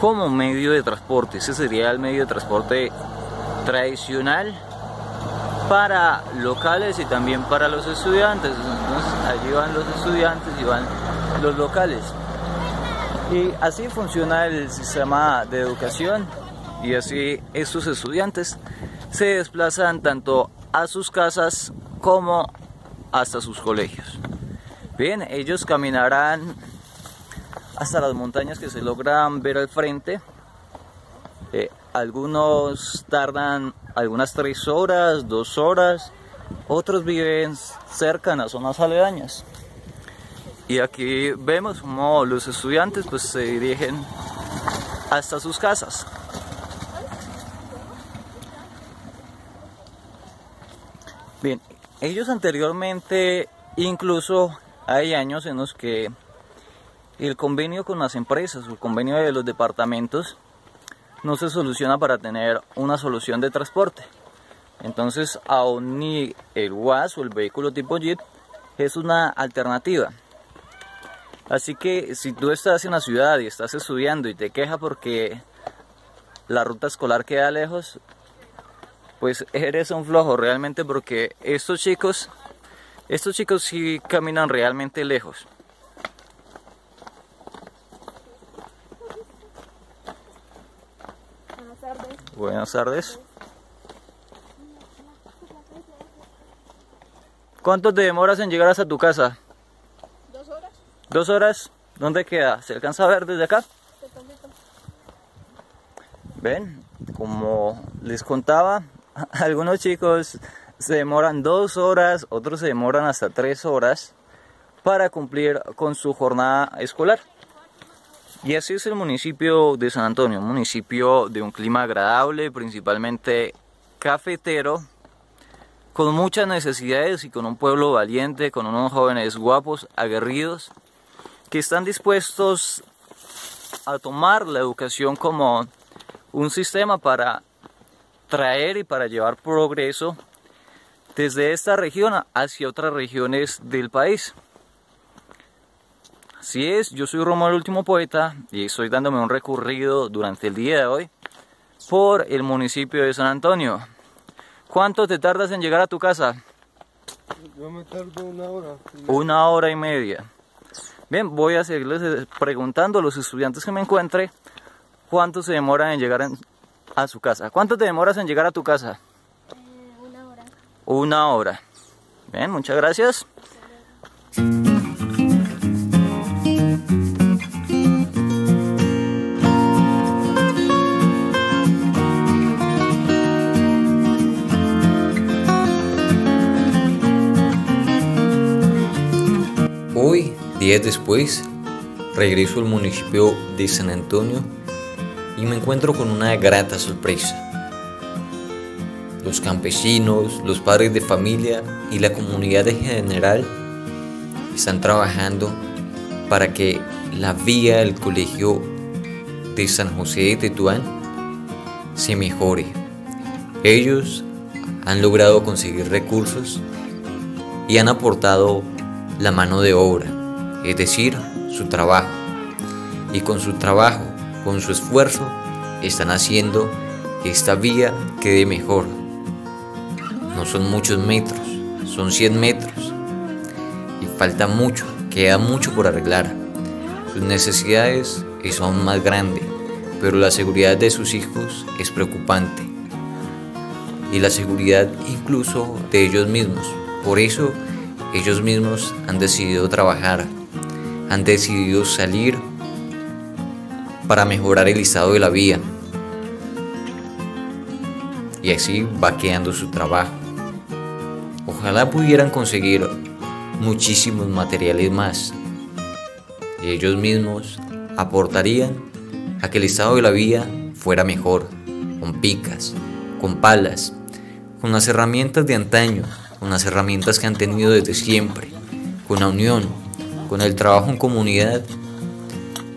como medio de transporte. Ese sería el medio de transporte tradicional para locales y también para los estudiantes. Entonces, allí van los estudiantes y van los locales. Y así funciona el sistema de educación, y así estos estudiantes se desplazan tanto a sus casas como hasta sus colegios. Bien, ellos caminarán hasta las montañas que se logran ver al frente. Algunos tardan algunas 3 horas, 2 horas, otros viven cerca en las zonas aledañas. Y aquí vemos cómo los estudiantes pues se dirigen hasta sus casas. Bien, ellos anteriormente, incluso hay años en los que el convenio con las empresas, el convenio de los departamentos, no se soluciona para tener una solución de transporte. Entonces aún ni el UAS o el vehículo tipo Jeep es una alternativa. Así que si tú estás en la ciudad y estás estudiando y te quejas porque la ruta escolar queda lejos, pues eres un flojo realmente, porque estos chicos sí caminan realmente lejos. Buenas tardes. ¿Cuánto te demoras en llegar hasta tu casa? 2 horas. ¿2 horas? ¿Dónde queda? ¿Se alcanza a ver desde acá? Ven, como les contaba, algunos chicos se demoran 2 horas, otros se demoran hasta 3 horas para cumplir con su jornada escolar. Y así es el municipio de San Antonio, un municipio de un clima agradable, principalmente cafetero, con muchas necesidades y con un pueblo valiente, con unos jóvenes guapos, aguerridos, que están dispuestos a tomar la educación como un sistema para traer y para llevar progreso desde esta región hacia otras regiones del país. Así es, yo soy Romeo, el último poeta, y estoy dándome un recorrido durante el día de hoy por el municipio de San Antonio. ¿Cuánto te tardas en llegar a tu casa? Yo me tardo 1 hora. 1 hora y media. Bien, voy a seguirles preguntando a los estudiantes que me encuentre cuánto se demoran en llegar a su casa. ¿Cuánto te demoras en llegar a tu casa? 1 hora. 1 hora. Bien, muchas gracias. Hoy, días después, regreso al municipio de San Antonio y me encuentro con una grata sorpresa. Los campesinos, los padres de familia y la comunidad en general están trabajando para que la vía del colegio de San José de Tetuán se mejore. Ellos han logrado conseguir recursos y han aportado la mano de obra, es decir, su trabajo, y con su trabajo, con su esfuerzo, están haciendo que esta vía quede mejor. No son muchos metros, son 100 metros, y falta mucho, queda mucho por arreglar. Sus necesidades son aún más grandes, pero la seguridad de sus hijos es preocupante, y la seguridad incluso de ellos mismos. Por eso ellos mismos han decidido trabajar, han decidido salir para mejorar el estado de la vía. Y así va quedando su trabajo. Ojalá pudieran conseguir muchísimos materiales más. Y ellos mismos aportarían a que el estado de la vía fuera mejor, con picas, con palas, con las herramientas de antaño, con las herramientas que han tenido desde siempre, con la unión, con el trabajo en comunidad.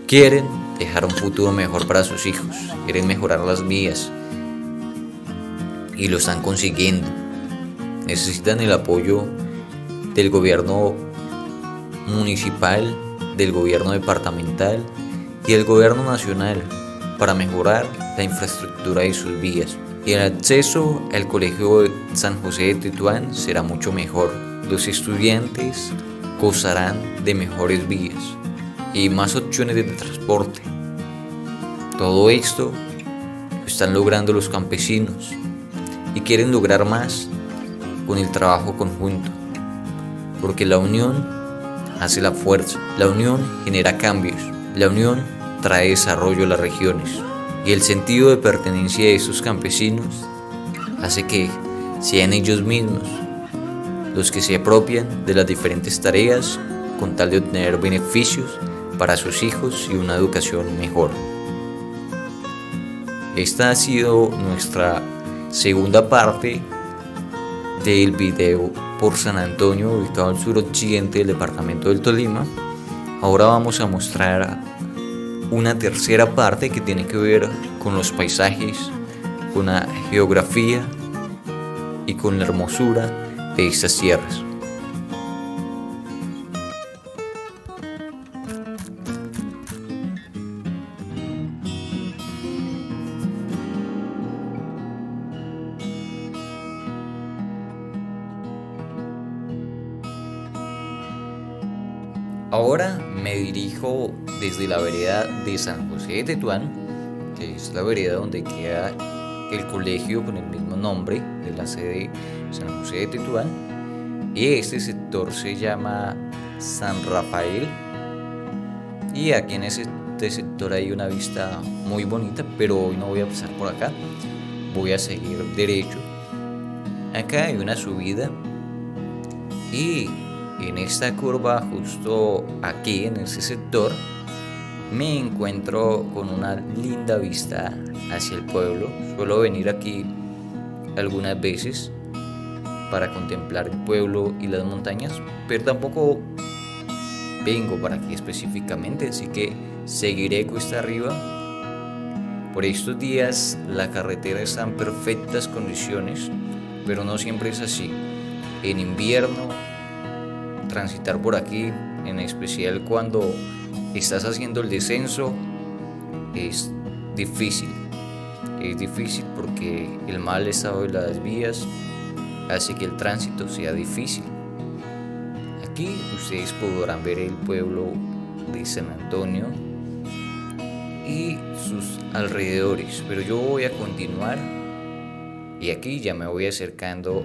Quieren dejar un futuro mejor para sus hijos, quieren mejorar las vías y lo están consiguiendo. Necesitan el apoyo del gobierno municipal, del gobierno departamental y del gobierno nacional para mejorar la infraestructura de sus vías, y el acceso al colegio San José de Tetuán será mucho mejor. Los estudiantes gozarán de mejores vías y más opciones de transporte. Todo esto lo están logrando los campesinos y quieren lograr más con el trabajo conjunto, porque la unión hace la fuerza, la unión genera cambios, la unión trae desarrollo a las regiones, y el sentido de pertenencia de estos campesinos hace que sean ellos mismos los que se apropian de las diferentes tareas con tal de obtener beneficios para sus hijos y una educación mejor. Esta ha sido nuestra segunda parte del video por San Antonio, ubicado al suroccidente del departamento del Tolima. Ahora vamos a mostrar una tercera parte que tiene que ver con los paisajes, con la geografía y con la hermosura de estas tierras. Ahora me dirijo desde la vereda de San José de Tetuán, que es la vereda donde queda el colegio con el mismo nombre de la sede San José de Tetuán, y este sector se llama San Rafael, y aquí en este sector hay una vista muy bonita, pero hoy no voy a pasar por acá, voy a seguir derecho. Acá hay una subida y en esta curva, justo aquí en este sector, me encuentro con una linda vista hacia el pueblo. Suelo venir aquí algunas veces para contemplar el pueblo y las montañas, pero tampoco vengo para aquí específicamente, así que seguiré cuesta arriba. Por estos días la carretera está en perfectas condiciones, pero no siempre es así. En invierno transitar por aquí, en especial cuando estás haciendo el descenso, es difícil. Es difícil porque el mal estado de las vías hace que el tránsito sea difícil. Aquí ustedes podrán ver el pueblo de San Antonio y sus alrededores, pero yo voy a continuar y aquí ya me voy acercando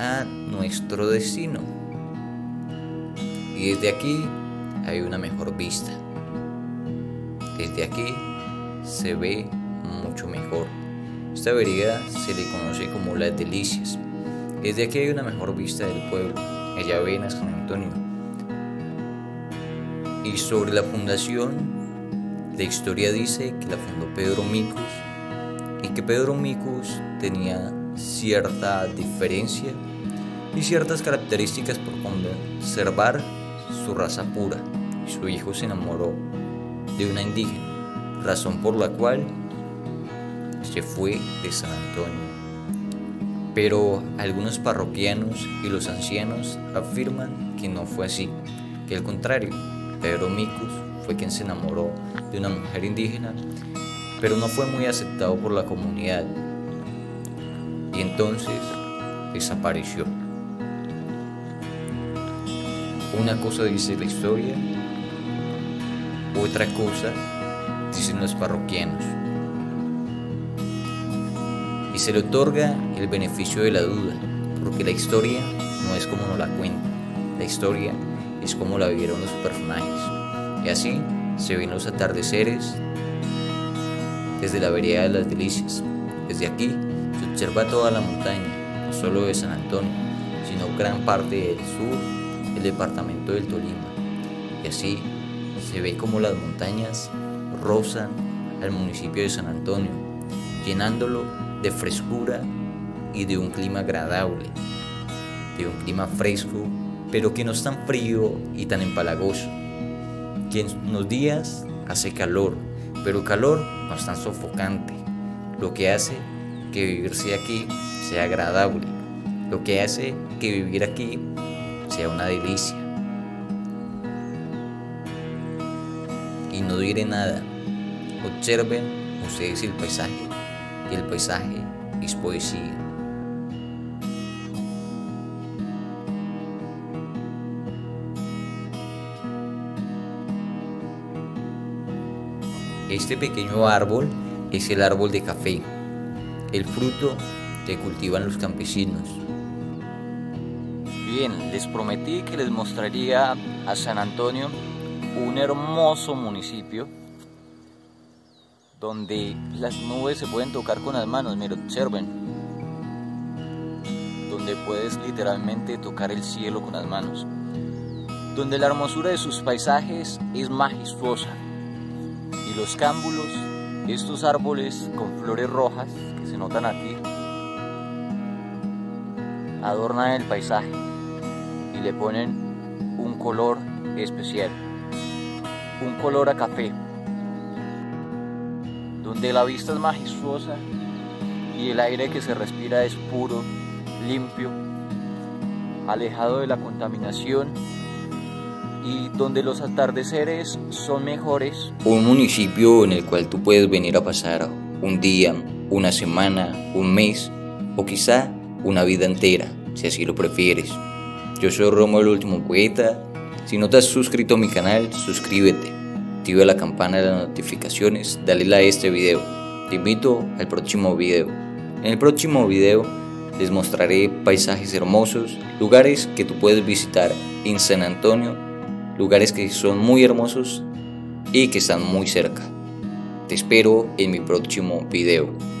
a nuestro destino. Y desde aquí hay una mejor vista. Desde aquí se ve mucho mejor. Esta vereda se le conoce como Las Delicias. Desde aquí hay una mejor vista del pueblo. Allá ven a San Antonio. Y sobre la fundación, la historia dice que la fundó Pedro Miccus, y que Pedro Miccus tenía cierta diferencia y ciertas características por conservar su raza pura, y su hijo se enamoró de una indígena, razón por la cual se fue de San Antonio. Pero algunos parroquianos y los ancianos afirman que no fue así, que al contrario, Pedro Miccus fue quien se enamoró de una mujer indígena, pero no fue muy aceptado por la comunidad y entonces desapareció. Una cosa dice la historia, otra cosa dicen los parroquianos. Y se le otorga el beneficio de la duda, porque la historia no es como nos la cuentan, la historia es como la vivieron los personajes. Y así se ven los atardeceres desde la vereda de Las Delicias. Desde aquí se observa toda la montaña, no solo de San Antonio, sino gran parte del sur, el departamento del Tolima, y así se ve como las montañas rozan al municipio de San Antonio, llenándolo de frescura y de un clima agradable, de un clima fresco, pero que no es tan frío y tan empalagoso, que en los días hace calor, pero calor no es tan sofocante, lo que hace que vivirse aquí sea agradable, lo que hace que vivir aquí sea una delicia. Y no diré nada, Observen ustedes el paisaje, que el paisaje es poesía. Este pequeño árbol es el árbol de café, el fruto que cultivan los campesinos. Bien, les prometí que les mostraría a San Antonio, un hermoso municipio donde las nubes se pueden tocar con las manos, miren, observen, donde puedes literalmente tocar el cielo con las manos, donde la hermosura de sus paisajes es majestuosa y los cámbulos, estos árboles con flores rojas que se notan aquí, adornan el paisaje y le ponen un color especial, un color a café, donde la vista es majestuosa y el aire que se respira es puro, limpio, alejado de la contaminación y donde los atardeceres son mejores. Un municipio en el cual tú puedes venir a pasar un día, una semana, un mes o quizá una vida entera, si así lo prefieres. Yo soy Romeo el último poeta. Si no te has suscrito a mi canal, suscríbete, activa la campana de las notificaciones, dale like a este video. Te invito al próximo video. En el próximo video les mostraré paisajes hermosos, lugares que tú puedes visitar en San Antonio, lugares que son muy hermosos y que están muy cerca. Te espero en mi próximo video.